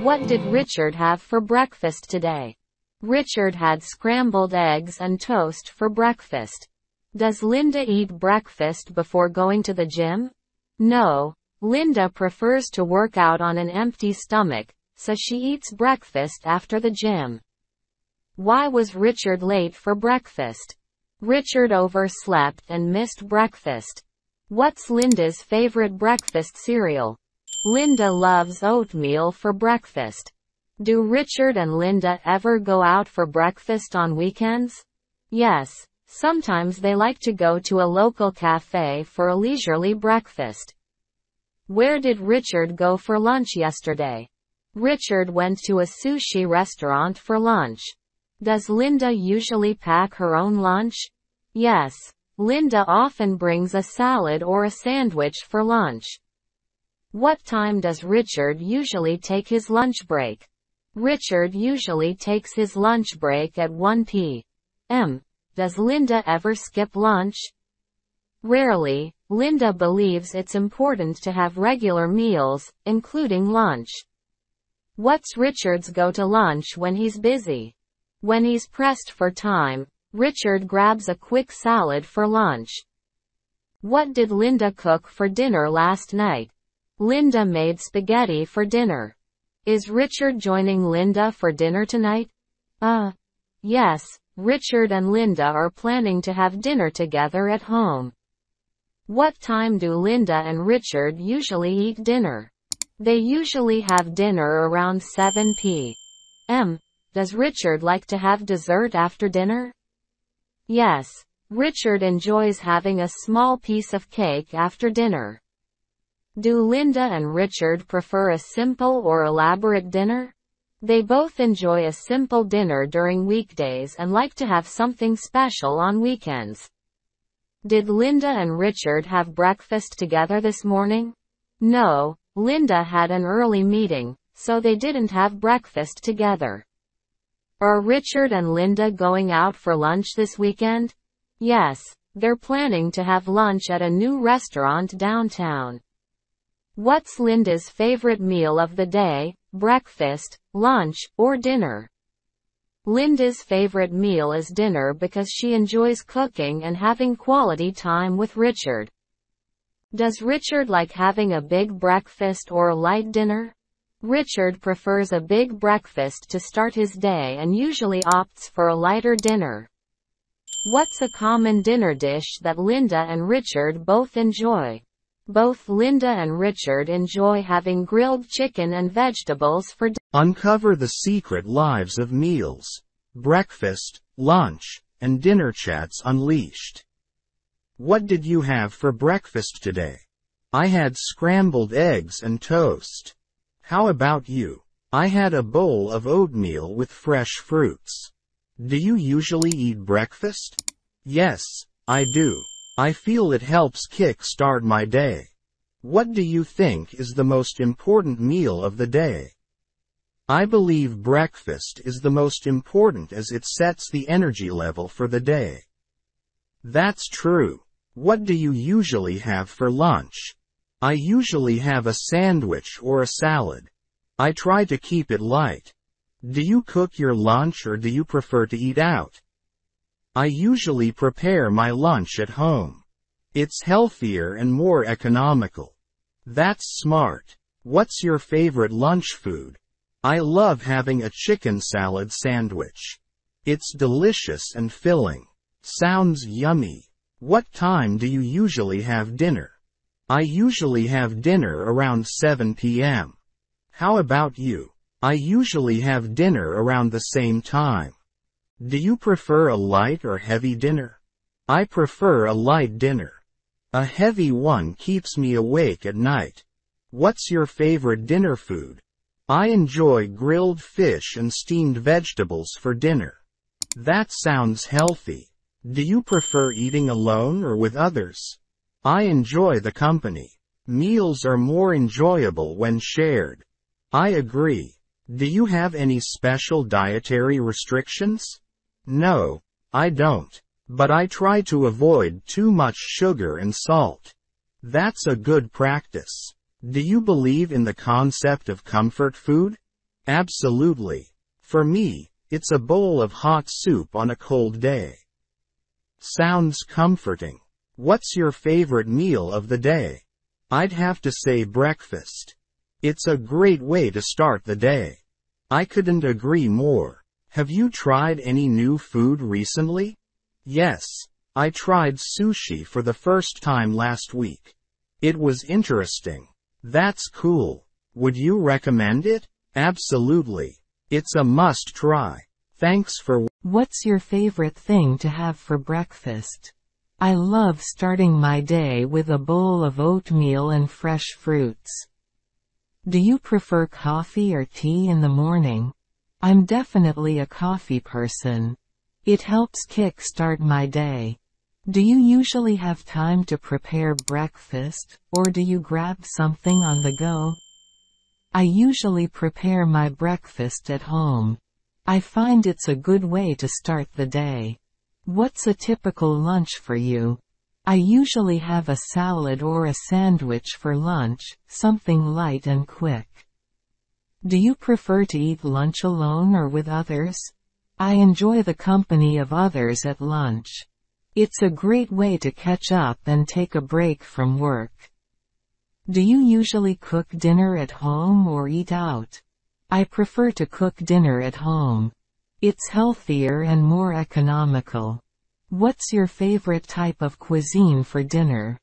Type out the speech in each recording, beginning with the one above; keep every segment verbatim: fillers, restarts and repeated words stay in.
What did Richard have for breakfast today? Richard had scrambled eggs and toast for breakfast. Does Linda eat breakfast before going to the gym? No. Linda prefers to work out on an empty stomach, so she eats breakfast after the gym. Why was Richard late for breakfast? Richard overslept and missed breakfast. What's Linda's favorite breakfast cereal? Linda loves oatmeal for breakfast. Do Richard and Linda ever go out for breakfast on weekends? Yes, sometimes they like to go to a local cafe for a leisurely breakfast. Where did Richard go for lunch yesterday? Richard went to a sushi restaurant for lunch. Does Linda usually pack her own lunch? Yes, Linda often brings a salad or a sandwich for lunch. What time does Richard usually take his lunch break? Richard usually takes his lunch break at one p m Does Linda ever skip lunch? Rarely. Linda believes it's important to have regular meals, including lunch. What's Richard's go-to lunch when he's busy? When he's pressed for time, Richard grabs a quick salad for lunch. What did Linda cook for dinner last night? Linda made spaghetti for dinner. Is Richard joining Linda for dinner tonight? Uh, yes, Richard and Linda are planning to have dinner together at home. What time do Linda and Richard usually eat dinner? They usually have dinner around seven p m Does Richard like to have dessert after dinner? Yes, Richard enjoys having a small piece of cake after dinner. Do Linda and Richard prefer a simple or elaborate dinner? They both enjoy a simple dinner during weekdays and like to have something special on weekends. Did Linda and Richard have breakfast together this morning? No, Linda had an early meeting, so they didn't have breakfast together. Are Richard and Linda going out for lunch this weekend? Yes, they're planning to have lunch at a new restaurant downtown. What's Linda's favorite meal of the day, breakfast, lunch, or dinner? Linda's favorite meal is dinner because she enjoys cooking and having quality time with Richard. Does Richard like having a big breakfast or a light dinner? Richard prefers a big breakfast to start his day and usually opts for a lighter dinner. What's a common dinner dish that Linda and Richard both enjoy? Both Linda and Richard enjoy having grilled chicken and vegetables for dinner. Uncover the secret lives of meals. Breakfast, lunch, and dinner chats unleashed. What did you have for breakfast today? I had scrambled eggs and toast. How about you? I had a bowl of oatmeal with fresh fruits. Do you usually eat breakfast? Yes, I do. I feel it helps kick-start my day. What do you think is the most important meal of the day? I believe breakfast is the most important as it sets the energy level for the day. That's true. What do you usually have for lunch? I usually have a sandwich or a salad. I try to keep it light. Do you cook your lunch or do you prefer to eat out? I usually prepare my lunch at home. It's healthier and more economical. That's smart. What's your favorite lunch food? I love having a chicken salad sandwich. It's delicious and filling. Sounds yummy. What time do you usually have dinner? I usually have dinner around seven p m How about you? I usually have dinner around the same time. Do you prefer a light or heavy dinner? I prefer a light dinner. A heavy one keeps me awake at night. What's your favorite dinner food? I enjoy grilled fish and steamed vegetables for dinner. That sounds healthy. Do you prefer eating alone or with others? I enjoy the company. Meals are more enjoyable when shared. I agree. Do you have any special dietary restrictions? No, I don't. But I try to avoid too much sugar and salt. That's a good practice. Do you believe in the concept of comfort food? Absolutely. For me, it's a bowl of hot soup on a cold day. Sounds comforting. What's your favorite meal of the day? I'd have to say breakfast. It's a great way to start the day. I couldn't agree more. Have you tried any new food recently? Yes. I tried sushi for the first time last week. It was interesting. That's cool. Would you recommend it? Absolutely. It's a must try. Thanks for... What's your favorite thing to have for breakfast? I love starting my day with a bowl of oatmeal and fresh fruits. Do you prefer coffee or tea in the morning? I'm definitely a coffee person. It helps kick-start my day. Do you usually have time to prepare breakfast, or do you grab something on the go? I usually prepare my breakfast at home. I find it's a good way to start the day. What's a typical lunch for you? I usually have a salad or a sandwich for lunch, something light and quick. Do you prefer to eat lunch alone or with others? I enjoy the company of others at lunch. It's a great way to catch up and take a break from work. Do you usually cook dinner at home or eat out? I prefer to cook dinner at home. It's healthier and more economical. What's your favorite type of cuisine for dinner?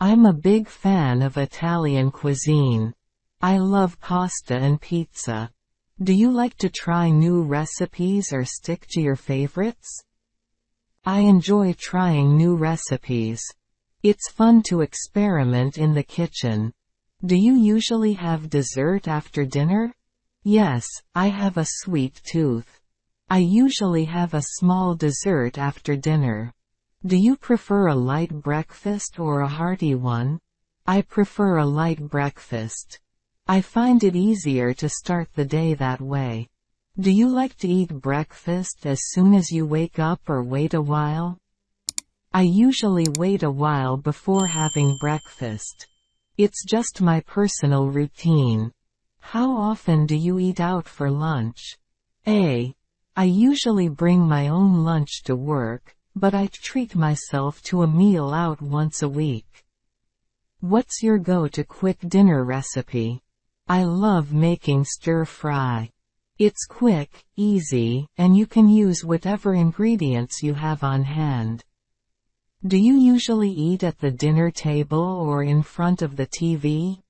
I'm a big fan of Italian cuisine. I love pasta and pizza. Do you like to try new recipes or stick to your favorites? I enjoy trying new recipes. It's fun to experiment in the kitchen. Do you usually have dessert after dinner? Yes, I have a sweet tooth. I usually have a small dessert after dinner. Do you prefer a light breakfast or a hearty one? I prefer a light breakfast. I find it easier to start the day that way. Do you like to eat breakfast as soon as you wake up or wait a while? I usually wait a while before having breakfast. It's just my personal routine. How often do you eat out for lunch? A. I usually bring my own lunch to work, but I treat myself to a meal out once a week. What's your go-to quick dinner recipe? I love making stir-fry. It's quick, easy, and you can use whatever ingredients you have on hand. Do you usually eat at the dinner table or in front of the T V?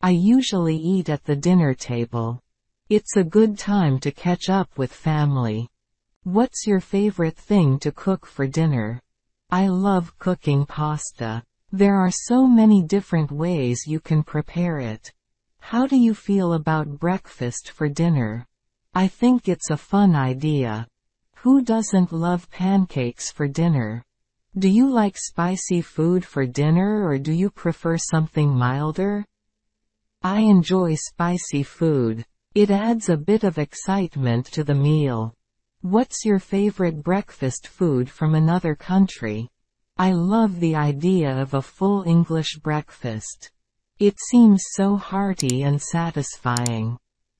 I usually eat at the dinner table. It's a good time to catch up with family. What's your favorite thing to cook for dinner? I love cooking pasta. There are so many different ways you can prepare it. How do you feel about breakfast for dinner? I think it's a fun idea. Who doesn't love pancakes for dinner? Do you like spicy food for dinner or do you prefer something milder? I enjoy spicy food. It adds a bit of excitement to the meal. What's your favorite breakfast food from another country? I love the idea of a full English breakfast. It seems so hearty and satisfying.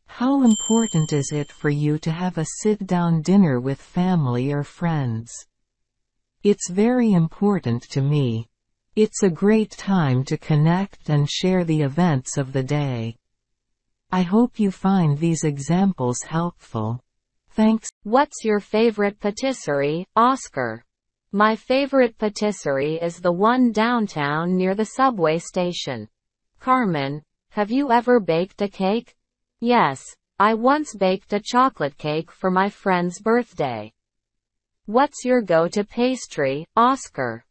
How important is it for you to have a sit-down dinner with family or friends? It's very important to me. It's a great time to connect and share the events of the day. I hope you find these examples helpful. Thanks. What's your favorite patisserie, Oscar? My favorite patisserie is the one downtown near the subway station. Carmen, have you ever baked a cake? Yes, I once baked a chocolate cake for my friend's birthday. What's your go-to pastry, Oscar?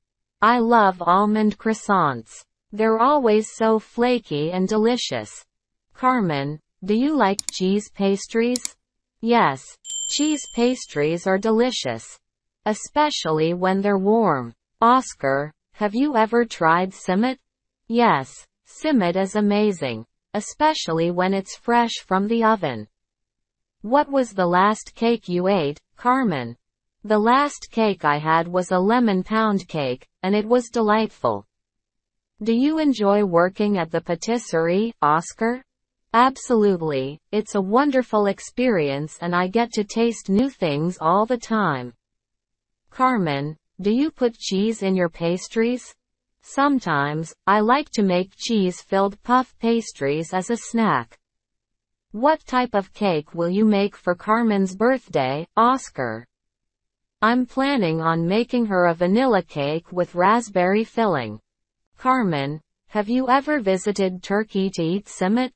I love almond croissants. They're always so flaky and delicious. Carmen, do you like cheese pastries? Yes, cheese pastries are delicious. Especially when they're warm. Oscar, have you ever tried simit? Yes, simit is amazing. Especially when it's fresh from the oven. What was the last cake you ate, Carmen? The last cake I had was a lemon pound cake, and it was delightful. Do you enjoy working at the patisserie, Oscar? Absolutely, it's a wonderful experience and I get to taste new things all the time. Carmen, do you put cheese in your pastries? Sometimes, I like to make cheese-filled puff pastries as a snack. What type of cake will you make for Carmen's birthday, Oscar? I'm planning on making her a vanilla cake with raspberry filling. Carmen, have you ever visited Turkey to eat simit?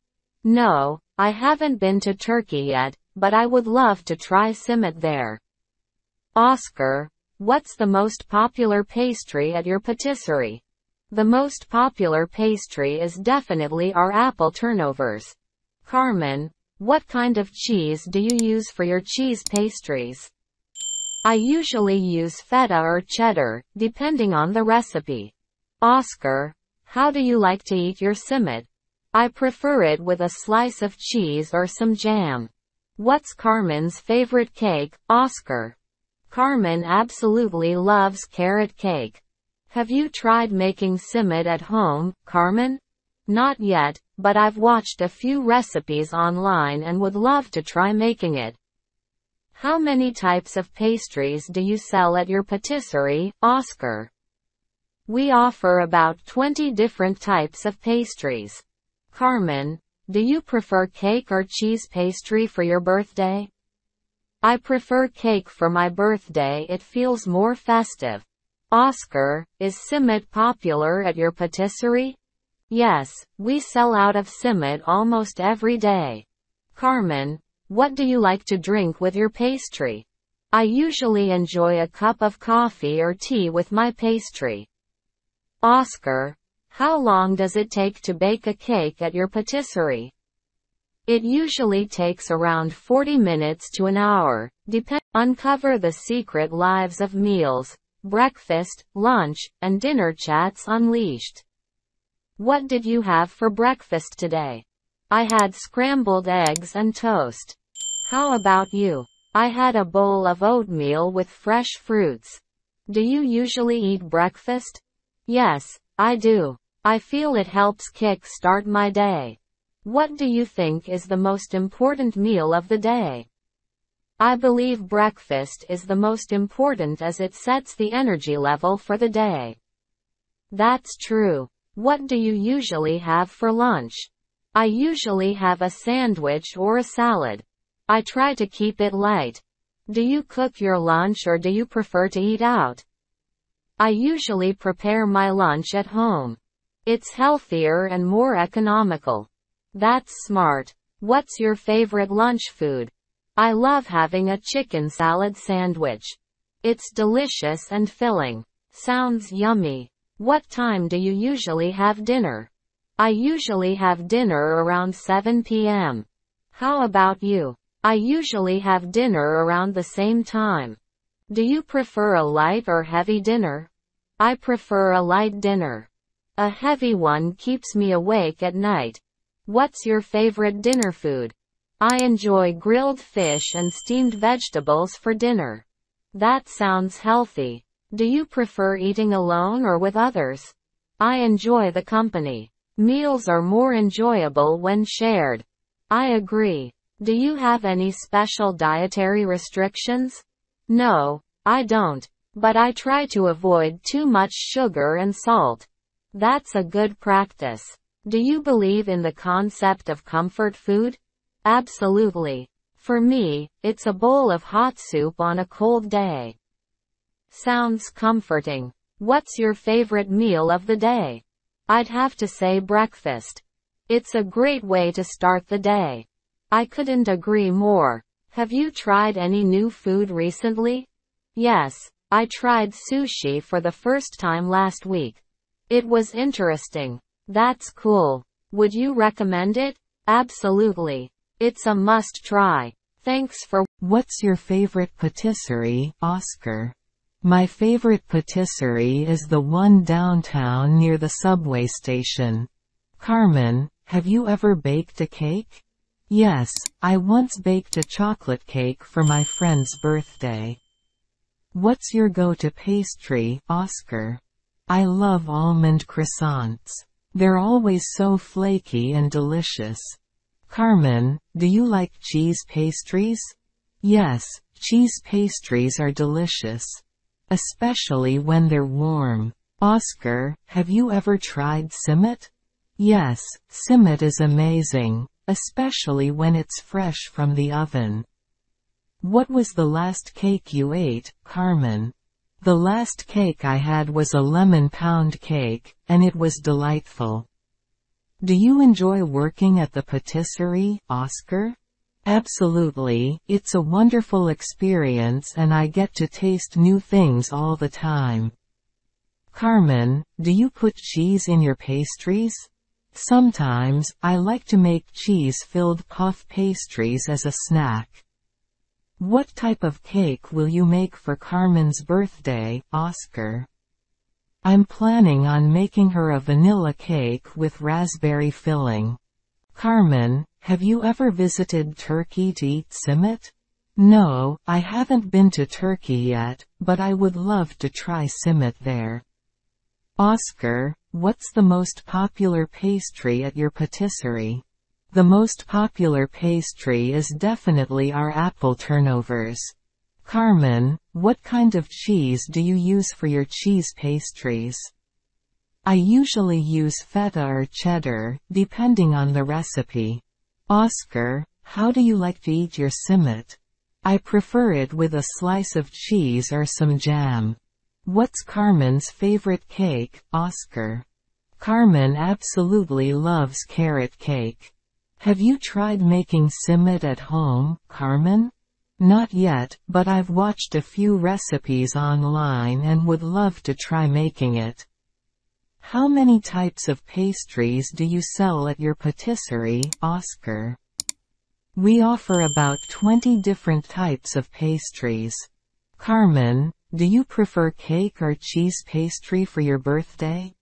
No, I haven't been to Turkey yet, but I would love to try simit there. Oscar, what's the most popular pastry at your patisserie? The most popular pastry is definitely our apple turnovers. Carmen, what kind of cheese do you use for your cheese pastries? I usually use feta or cheddar, depending on the recipe. Oscar, how do you like to eat your simit? I prefer it with a slice of cheese or some jam. What's Carmen's favorite cake, Oscar? Carmen absolutely loves carrot cake. Have you tried making simit at home, Carmen? Not yet, but I've watched a few recipes online and would love to try making it. How many types of pastries do you sell at your patisserie, Oscar? We offer about twenty different types of pastries. Carmen, do you prefer cake or cheese pastry for your birthday? I prefer cake for my birthday, it feels more festive. Oscar, is simit popular at your patisserie? Yes, we sell out of simit almost every day. Carmen, what do you like to drink with your pastry? I usually enjoy a cup of coffee or tea with my pastry. Oscar, how long does it take to bake a cake at your patisserie? It usually takes around forty minutes to an hour, depending. Uncover the secret lives of meals, breakfast, lunch, and dinner chats unleashed. What did you have for breakfast today? I had scrambled eggs and toast. How about you? I had a bowl of oatmeal with fresh fruits. Do you usually eat breakfast? Yes, I do. I feel it helps kick-start my day. What do you think is the most important meal of the day? I believe breakfast is the most important as it sets the energy level for the day. That's true. What do you usually have for lunch? I usually have a sandwich or a salad. I try to keep it light. Do you cook your lunch or do you prefer to eat out? I usually prepare my lunch at home. It's healthier and more economical. That's smart. What's your favorite lunch food? I love having a chicken salad sandwich. It's delicious and filling. Sounds yummy. What time do you usually have dinner? I usually have dinner around seven p m How about you? I usually have dinner around the same time. Do you prefer a light or heavy dinner? I prefer a light dinner. A heavy one keeps me awake at night. What's your favorite dinner food? I enjoy grilled fish and steamed vegetables for dinner. That sounds healthy. Do you prefer eating alone or with others? I enjoy the company. Meals are more enjoyable when shared. I agree. Do you have any special dietary restrictions? No, I don't. But I try to avoid too much sugar and salt. That's a good practice. Do you believe in the concept of comfort food? Absolutely. For me, it's a bowl of hot soup on a cold day. Sounds comforting. What's your favorite meal of the day? I'd have to say breakfast. It's a great way to start the day. I couldn't agree more. Have you tried any new food recently? Yes, I tried sushi for the first time last week. It was interesting. That's cool. Would you recommend it? Absolutely. It's a must try. Thanks for. What's your favorite patisserie, Oscar? My favorite patisserie is the one downtown near the subway station. Carmen, have you ever baked a cake? Yes, I once baked a chocolate cake for my friend's birthday. What's your go-to pastry, Oscar? I love almond croissants. They're always so flaky and delicious. Carmen, do you like cheese pastries? Yes, cheese pastries are delicious. Especially when they're warm. Oscar, have you ever tried simit? Yes, simit is amazing, especially when it's fresh from the oven. What was the last cake you ate, Carmen? The last cake I had was a lemon pound cake, and it was delightful. Do you enjoy working at the patisserie, Oscar? Absolutely, it's a wonderful experience and I get to taste new things all the time. Carmen, do you put cheese in your pastries? Sometimes, I like to make cheese-filled puff pastries as a snack. What type of cake will you make for Carmen's birthday, Oscar? I'm planning on making her a vanilla cake with raspberry filling. Carmen, have you ever visited Turkey to eat simit? No, I haven't been to Turkey yet, but I would love to try simit there. Oscar, what's the most popular pastry at your patisserie? The most popular pastry is definitely our apple turnovers. Carmen, what kind of cheese do you use for your cheese pastries? I usually use feta or cheddar, depending on the recipe. Oscar, how do you like to eat your simit? I prefer it with a slice of cheese or some jam. What's Carmen's favorite cake, Oscar? Carmen absolutely loves carrot cake. Have you tried making simit at home, Carmen? Not yet, but I've watched a few recipes online and would love to try making it. How many types of pastries do you sell at your patisserie, Oscar? We offer about twenty different types of pastries. Carmen, do you prefer cake or cheese pastry for your birthday?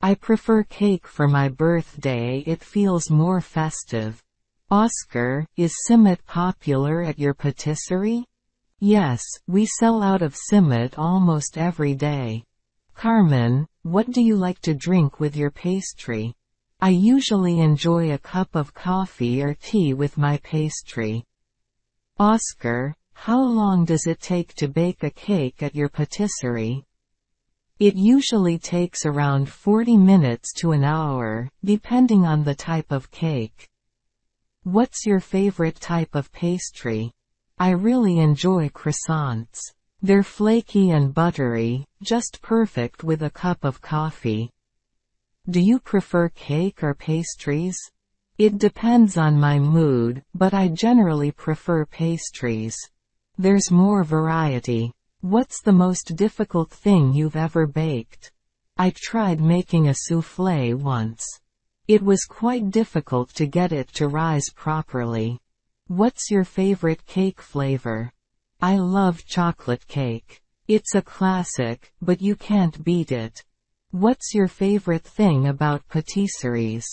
I prefer cake for my birthday, it feels more festive. Oscar, is simit popular at your patisserie? Yes, we sell out of simit almost every day. Carmen, what do you like to drink with your pastry? I usually enjoy a cup of coffee or tea with my pastry. Oscar, how long does it take to bake a cake at your patisserie? It usually takes around forty minutes to an hour, depending on the type of cake. What's your favorite type of pastry? I really enjoy croissants. They're flaky and buttery, just perfect with a cup of coffee. Do you prefer cake or pastries? It depends on my mood, but I generally prefer pastries. There's more variety. What's the most difficult thing you've ever baked? I tried making a soufflé once. It was quite difficult to get it to rise properly. What's your favorite cake flavor? I love chocolate cake. It's a classic, but you can't beat it. What's your favorite thing about patisseries?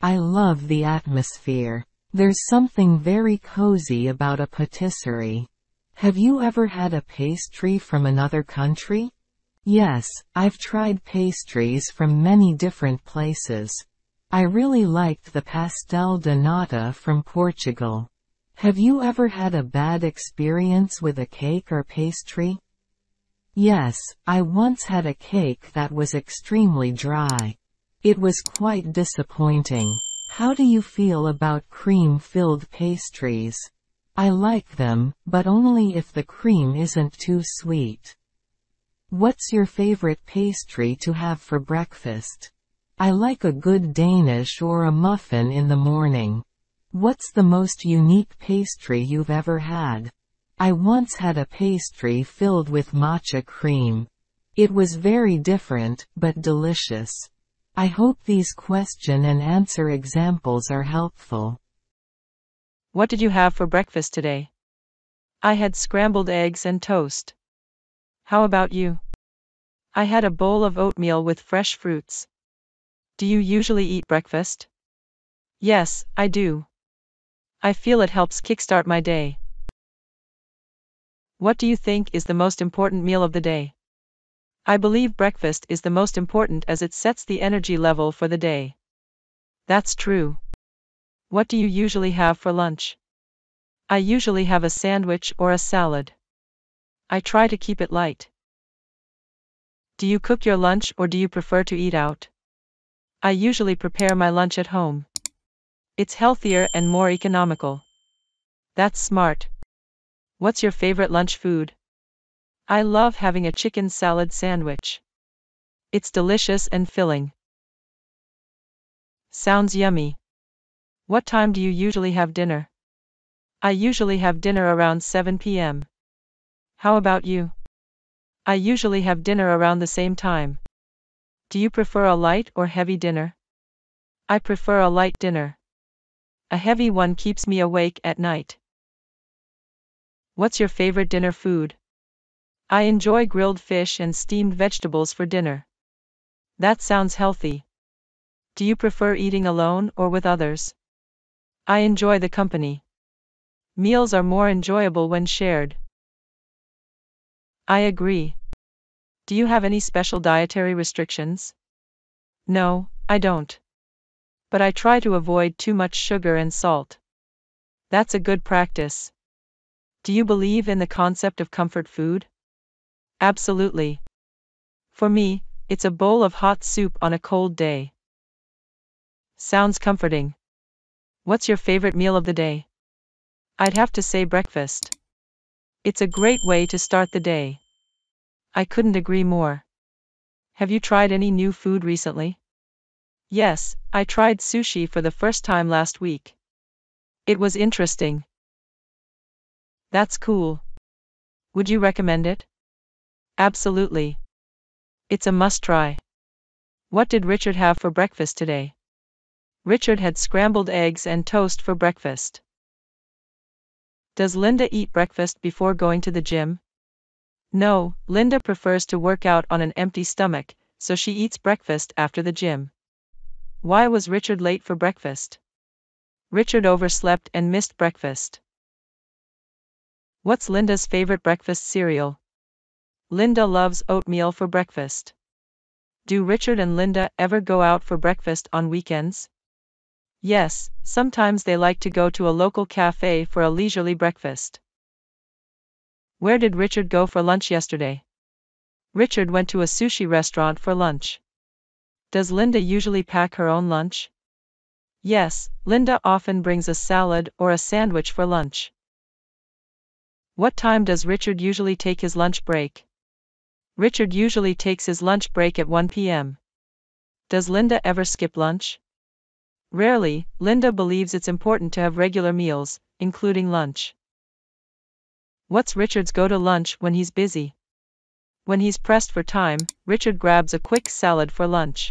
I love the atmosphere. There's something very cozy about a patisserie. Have you ever had a pastry from another country? Yes, I've tried pastries from many different places. I really liked the pastel de nata from Portugal. Have you ever had a bad experience with a cake or pastry? Yes, I once had a cake that was extremely dry. It was quite disappointing. How do you feel about cream-filled pastries? I like them, but only if the cream isn't too sweet. What's your favorite pastry to have for breakfast? I like a good Danish or a muffin in the morning. What's the most unique pastry you've ever had? I once had a pastry filled with matcha cream. It was very different, but delicious. I hope these question and answer examples are helpful. What did you have for breakfast today? I had scrambled eggs and toast. How about you? I had a bowl of oatmeal with fresh fruits. Do you usually eat breakfast? Yes, I do. I feel it helps kickstart my day. What do you think is the most important meal of the day? I believe breakfast is the most important as it sets the energy level for the day. That's true. What do you usually have for lunch? I usually have a sandwich or a salad. I try to keep it light. Do you cook your lunch or do you prefer to eat out? I usually prepare my lunch at home. It's healthier and more economical. That's smart. What's your favorite lunch food? I love having a chicken salad sandwich. It's delicious and filling. Sounds yummy. What time do you usually have dinner? I usually have dinner around seven p m How about you? I usually have dinner around the same time. Do you prefer a light or heavy dinner? I prefer a light dinner. A heavy one keeps me awake at night. What's your favorite dinner food? I enjoy grilled fish and steamed vegetables for dinner. That sounds healthy. Do you prefer eating alone or with others? I enjoy the company. Meals are more enjoyable when shared. I agree. Do you have any special dietary restrictions? No, I don't. But I try to avoid too much sugar and salt. That's a good practice. Do you believe in the concept of comfort food? Absolutely. For me, it's a bowl of hot soup on a cold day. Sounds comforting. What's your favorite meal of the day? I'd have to say breakfast. It's a great way to start the day. I couldn't agree more. Have you tried any new food recently? Yes, I tried sushi for the first time last week. It was interesting. That's cool. Would you recommend it? Absolutely. It's a must-try. What did Richard have for breakfast today? Richard had scrambled eggs and toast for breakfast. Does Linda eat breakfast before going to the gym? No, Linda prefers to work out on an empty stomach, so she eats breakfast after the gym. Why was Richard late for breakfast? Richard overslept and missed breakfast. What's Linda's favorite breakfast cereal? Linda loves oatmeal for breakfast. Do Richard and Linda ever go out for breakfast on weekends? Yes, sometimes they like to go to a local cafe for a leisurely breakfast. Where did Richard go for lunch yesterday? Richard went to a sushi restaurant for lunch. Does Linda usually pack her own lunch? Yes, Linda often brings a salad or a sandwich for lunch. What time does Richard usually take his lunch break? Richard usually takes his lunch break at one p m Does Linda ever skip lunch? Rarely, Linda believes it's important to have regular meals, including lunch. What's Richard's go-to lunch when he's busy? When he's pressed for time, Richard grabs a quick salad for lunch.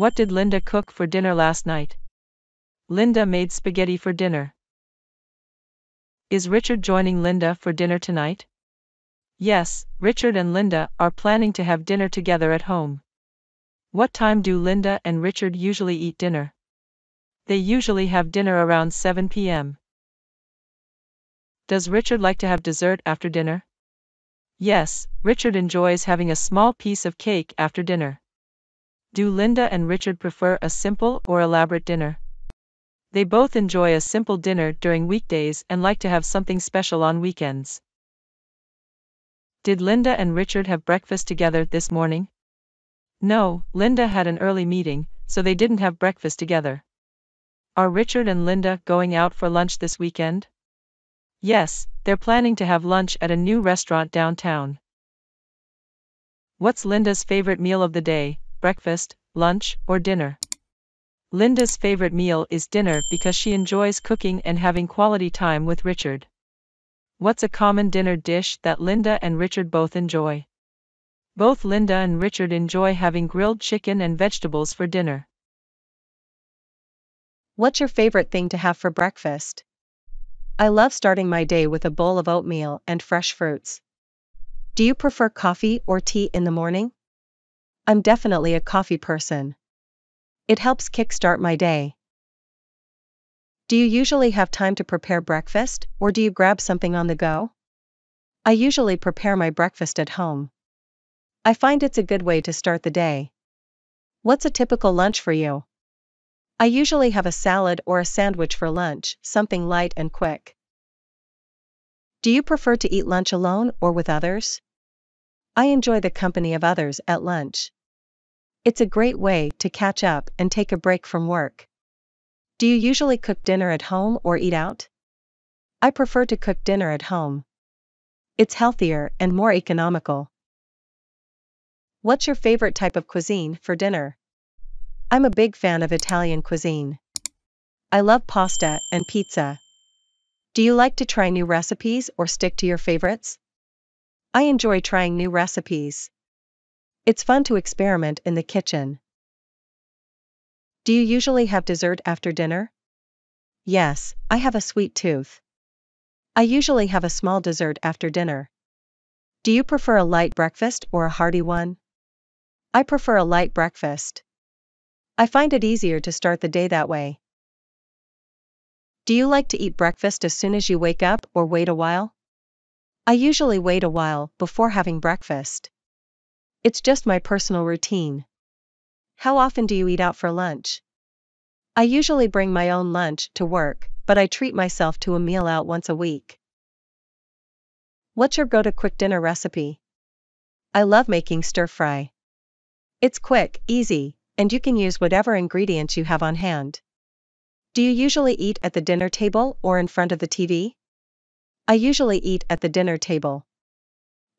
What did Linda cook for dinner last night? Linda made spaghetti for dinner. Is Richard joining Linda for dinner tonight? Yes, Richard and Linda are planning to have dinner together at home. What time do Linda and Richard usually eat dinner? They usually have dinner around seven p m Does Richard like to have dessert after dinner? Yes, Richard enjoys having a small piece of cake after dinner. Do Linda and Richard prefer a simple or elaborate dinner? They both enjoy a simple dinner during weekdays and like to have something special on weekends. Did Linda and Richard have breakfast together this morning? No, Linda had an early meeting, so they didn't have breakfast together. Are Richard and Linda going out for lunch this weekend? Yes, they're planning to have lunch at a new restaurant downtown. What's Linda's favorite meal of the day? Breakfast, lunch, or dinner? Linda's favorite meal is dinner because she enjoys cooking and having quality time with Richard. What's a common dinner dish that Linda and Richard both enjoy? Both Linda and Richard enjoy having grilled chicken and vegetables for dinner. What's your favorite thing to have for breakfast? I love starting my day with a bowl of oatmeal and fresh fruits. Do you prefer coffee or tea in the morning? I'm definitely a coffee person. It helps kickstart my day. Do you usually have time to prepare breakfast, or do you grab something on the go? I usually prepare my breakfast at home. I find it's a good way to start the day. What's a typical lunch for you? I usually have a salad or a sandwich for lunch, something light and quick. Do you prefer to eat lunch alone or with others? I enjoy the company of others at lunch. It's a great way to catch up and take a break from work. Do you usually cook dinner at home or eat out? I prefer to cook dinner at home. It's healthier and more economical. What's your favorite type of cuisine for dinner? I'm a big fan of Italian cuisine. I love pasta and pizza. Do you like to try new recipes or stick to your favorites? I enjoy trying new recipes. It's fun to experiment in the kitchen. Do you usually have dessert after dinner? Yes, I have a sweet tooth. I usually have a small dessert after dinner. Do you prefer a light breakfast or a hearty one? I prefer a light breakfast. I find it easier to start the day that way. Do you like to eat breakfast as soon as you wake up or wait a while? I usually wait a while before having breakfast. It's just my personal routine. How often do you eat out for lunch? I usually bring my own lunch to work, but I treat myself to a meal out once a week. What's your go-to quick dinner recipe? I love making stir-fry. It's quick, easy, and you can use whatever ingredients you have on hand. Do you usually eat at the dinner table or in front of the T V? I usually eat at the dinner table.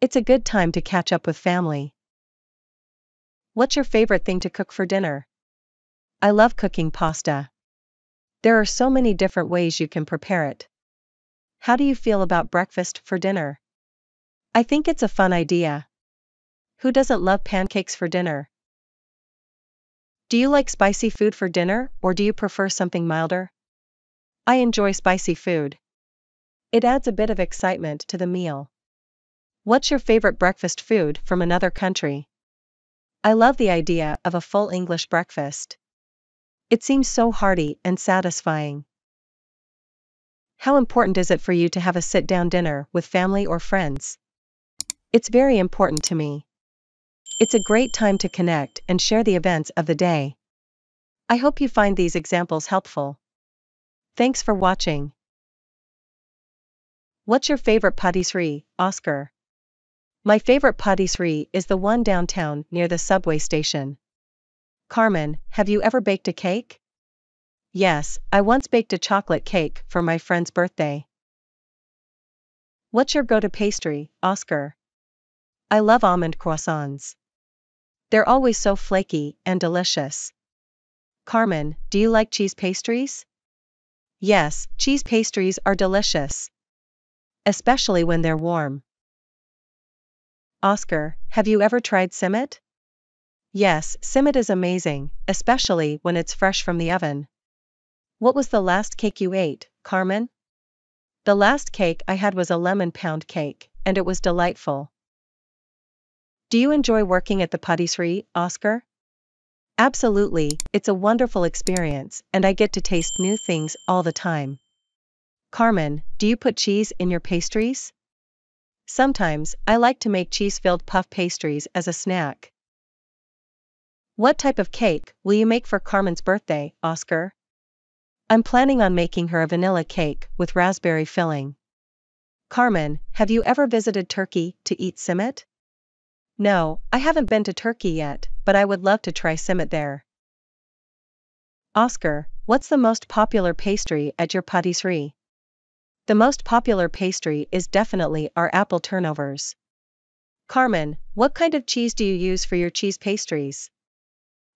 It's a good time to catch up with family. What's your favorite thing to cook for dinner? I love cooking pasta. There are so many different ways you can prepare it. How do you feel about breakfast for dinner? I think it's a fun idea. Who doesn't love pancakes for dinner? Do you like spicy food for dinner or do you prefer something milder? I enjoy spicy food. It adds a bit of excitement to the meal. What's your favorite breakfast food from another country? I love the idea of a full English breakfast. It seems so hearty and satisfying. How important is it for you to have a sit-down dinner with family or friends? It's very important to me. It's a great time to connect and share the events of the day. I hope you find these examples helpful. Thanks for watching. What's your favorite patisserie, Oscar? My favorite patisserie is the one downtown near the subway station. Carmen, have you ever baked a cake? Yes, I once baked a chocolate cake for my friend's birthday. What's your go-to pastry, Oscar? I love almond croissants. They're always so flaky and delicious. Carmen, do you like cheese pastries? Yes, cheese pastries are delicious, especially when they're warm. Oscar, have you ever tried simit? Yes, simit is amazing, especially when it's fresh from the oven. What was the last cake you ate, Carmen? The last cake I had was a lemon pound cake, and it was delightful. Do you enjoy working at the patisserie, Oscar? Absolutely, it's a wonderful experience, and I get to taste new things all the time. Carmen, do you put cheese in your pastries? Sometimes, I like to make cheese-filled puff pastries as a snack. What type of cake will you make for Carmen's birthday, Oscar? I'm planning on making her a vanilla cake with raspberry filling. Carmen, have you ever visited Turkey to eat simit? No, I haven't been to Turkey yet, but I would love to try simit there. Oscar, what's the most popular pastry at your patisserie? The most popular pastry is definitely our apple turnovers. Carmen, what kind of cheese do you use for your cheese pastries?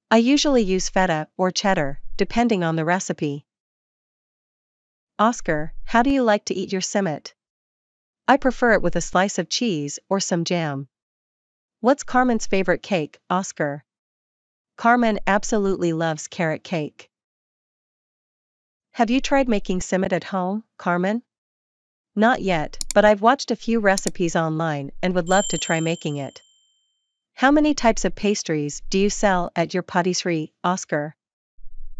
I usually use feta or cheddar, depending on the recipe. Oscar, how do you like to eat your simit? I prefer it with a slice of cheese or some jam. What's Carmen's favorite cake, Oscar? Carmen absolutely loves carrot cake. Have you tried making simit at home, Carmen? Not yet, but I've watched a few recipes online and would love to try making it. How many types of pastries do you sell at your patisserie, Oscar?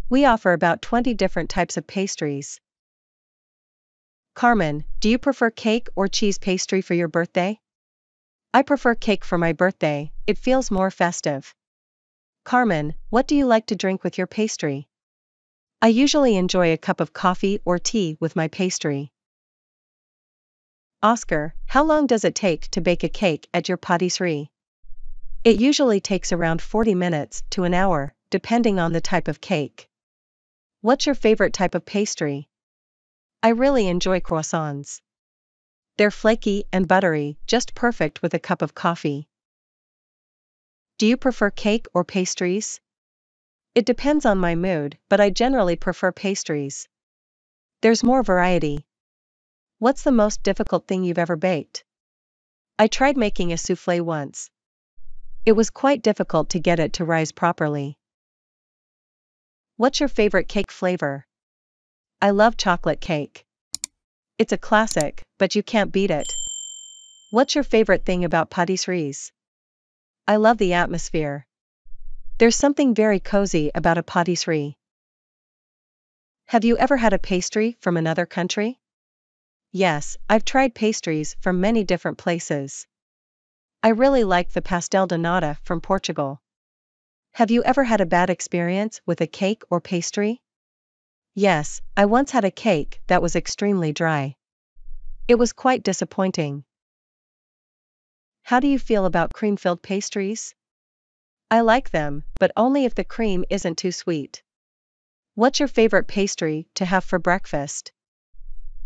We offer about twenty different types of pastries. Carmen, do you prefer cake or cheese pastry for your birthday? I prefer cake for my birthday, it feels more festive. Carmen, what do you like to drink with your pastry? I usually enjoy a cup of coffee or tea with my pastry. Oscar, how long does it take to bake a cake at your patisserie? It usually takes around forty minutes to an hour, depending on the type of cake. What's your favorite type of pastry? I really enjoy croissants. They're flaky and buttery, just perfect with a cup of coffee. Do you prefer cake or pastries? It depends on my mood, but I generally prefer pastries. There's more variety. What's the most difficult thing you've ever baked? I tried making a soufflé once. It was quite difficult to get it to rise properly. What's your favorite cake flavor? I love chocolate cake. It's a classic, but you can't beat it. What's your favorite thing about patisseries? I love the atmosphere. There's something very cozy about a patisserie. Have you ever had a pastry from another country? Yes, I've tried pastries from many different places. I really like the pastel de nata from Portugal. Have you ever had a bad experience with a cake or pastry? Yes, I once had a cake that was extremely dry. It was quite disappointing. How do you feel about cream-filled pastries? I like them, but only if the cream isn't too sweet. What's your favorite pastry to have for breakfast?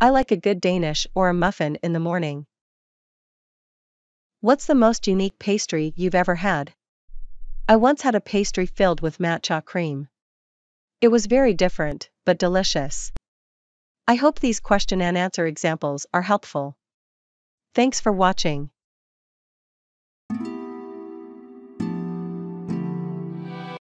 I like a good Danish or a muffin in the morning. What's the most unique pastry you've ever had? I once had a pastry filled with matcha cream. It was very different, but delicious. I hope these question and answer examples are helpful. Thanks for watching.